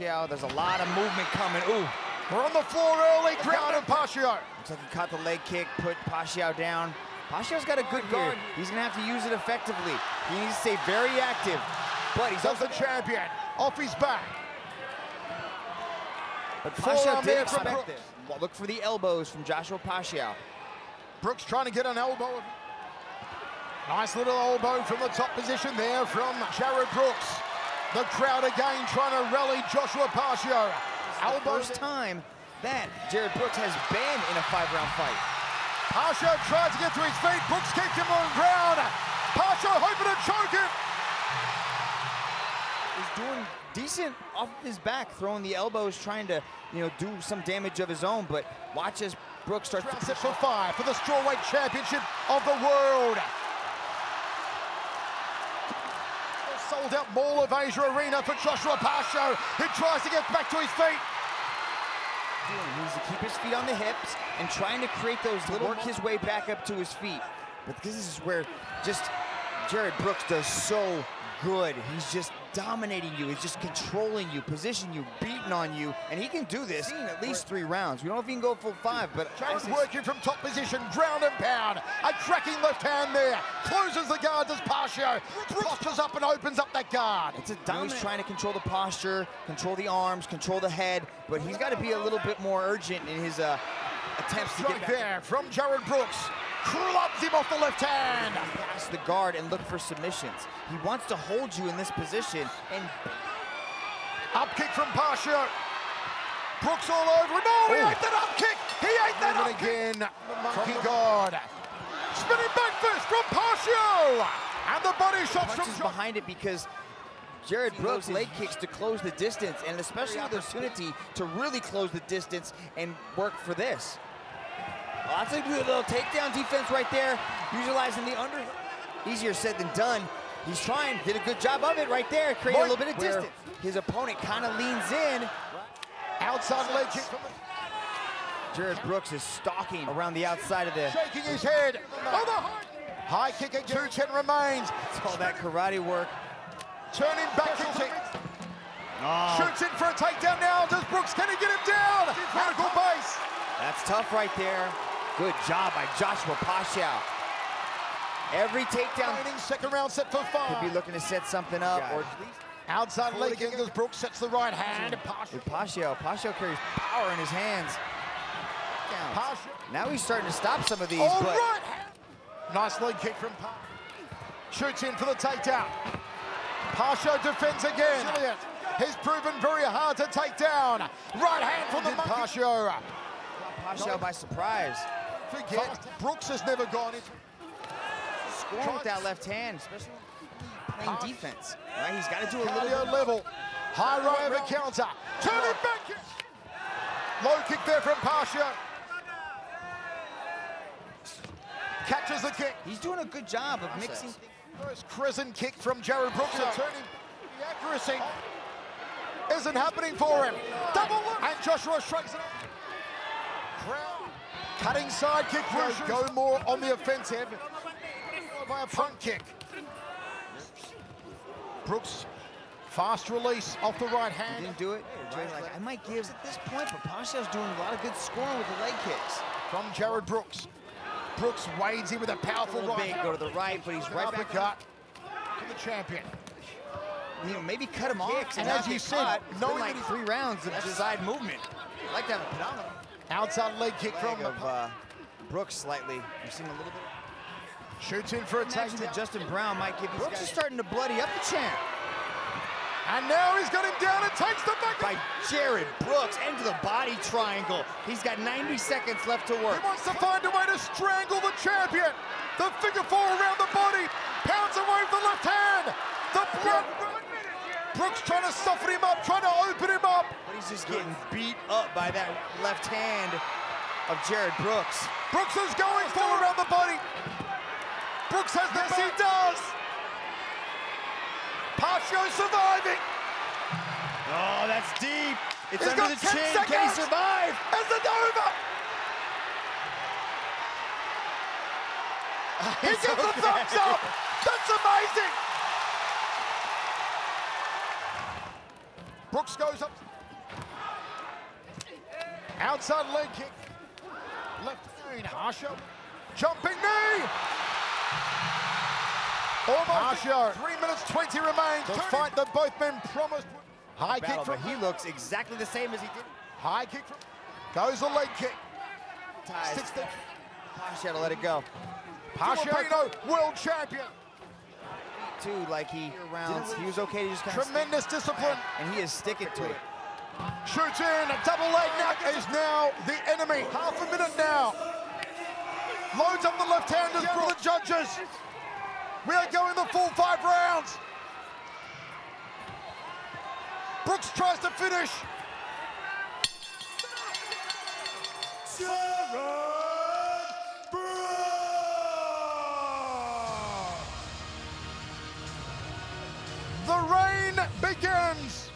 Pacio. There's a lot of movement coming. Ooh, we're on the floor early. Ground on Pacio. Looks like he caught the leg kick, put Pacio down. Pacio's got a good guard. He's gonna have to use it effectively. He needs to stay very active. But he's also the champion. Off his back. But Pacio did expect this. Look for the elbows from Joshua Pacio. Brooks trying to get an elbow. Nice little elbow from the top position there from Jarred Brooks. The crowd again trying to rally Joshua Pacio. First time that Jarred Brooks has been in a 5-round fight. Pacio tries to get to his feet. Brooks kicked him on the ground. Pacio hoping to choke him. He's doing decent off his back, throwing the elbows, trying to, you know, do some damage of his own. But watch as Brooks starts to set for 5 for the Strawweight Championship of the world. Sold out Mall of Asia Arena for Joshua Pacio, who tries to get back to his feet. He needs to keep his feet on the hips and trying to create those little, work his way back up to his feet. But this is where just Jarred Brooks does so good. He's just dominating you, he's just controlling you, positioning you, beating on you, and he can do this in at least 3 rounds. We don't know if he can go full 5, but Jarred working from top position, ground and pound. A tracking left hand there, closes the guard, does Pacio, postures up and opens up that guard. It's a dominant. He's trying to control the posture, control the arms, control the head, but he's got to be a little bit more urgent in his attempts to get back there from Jarred Brooks. Clubs him off the left hand. Pass the guard and look for submissions. He wants to hold you in this position and... Up kick from Pacio. Brooks all over. No, he ate that up kick. He ate that up again. Monkey guard. Spinning back fist from Pacio. And the body shots from... behind it because Jarred Brooks leg kicks to close the distance, and especially the opportunity to really close the distance and work for this. Lots of good little takedown defense right there, utilizing the under. Easier said than done. He's trying, did a good job of it right there, creating a little bit of distance. His opponent kind of leans in. Outside leg kick. Jarred Brooks is stalking around the outside of the... Shaking his head. Oh, the high kick at 2:10 remains. It's all that karate work. Turning back and kick. Oh. Shoots in for a takedown now. Does Brooks, can he get him down? Vertical base. That's tough right there. Good job by Joshua Pacio. Every takedown. Second round set for 5. Could be looking to set something up. Or outside leg kick. Brooks sets the right hand. Pacio carries power in his hands. Now he's starting to stop some of these. Nice leg kick from Pacio. Shoots in for the takedown. Pacio defends again. He's proven very hard to take down. Right hand from the Pacio. Pacio by surprise. Forget, Brooks has never gone into scoring with that left hand, especially playing defense. Right, he's got to do a little level. High right over counter. Turn it back. Low kick there from Pacio. Catches the kick. He's doing a good job of mixing. First crescent kick from Jarred Brooks. Turning the accuracy isn't happening for him. Double look. And Joshua strikes it up. Cutting side kick, go more on the offensive by a front kick. Brooks, fast release off the right hand. He didn't do it. Like, I might give at this point, but Pacio's doing a lot of good scoring with the leg kicks. From Jarred Brooks. Brooks wades in with a powerful right. Go to the right, but he's right back up. To the champion. You know, maybe cut him off. And as you said, knowing like 3 rounds of side movement. I like to have a phenomenon. Outside leg kick from Brooks slightly. You've seen a little bit. Shoots in for a takedown. That Justin Brown might give. Brooks is starting to bloody up the champ. And now he's got him down and takes the back. By Jarred Brooks into the body triangle. He's got 90 seconds left to work. He wants to find a way to strangle the champion. The figure 4 around the body. Pounds away with the left hand. The Brooks trying to soften him up, trying to open him up. But he's just getting beat up by that left hand of Jarred Brooks. Brooks is going full around the body. Brooks has this, he does. Pacio surviving. Oh, that's deep. It's he's under the chin, can he survive? Is it over? He gives a thumbs up. That's amazing. Brooks goes up. Outside leg kick. Left hand, Harsho. Jumping knee! Almost Harsho. 3 minutes 20 remain. The fight that both men promised. High kick from... He looks exactly the same as he did. High kick from... Goes a leg kick. Sticks the... Pacio to let it go. Pacio, world champion. Too, like he rounds. He was okay to just kind of tremendous stick. Discipline. And he is sticking to it. Shoots in, a double leg knock is now the enemy. Half a minute now. Loads up the left-handers for the judges. We are going the full 5 rounds. Brooks tries to finish. Jarred Brooks! The rain begins.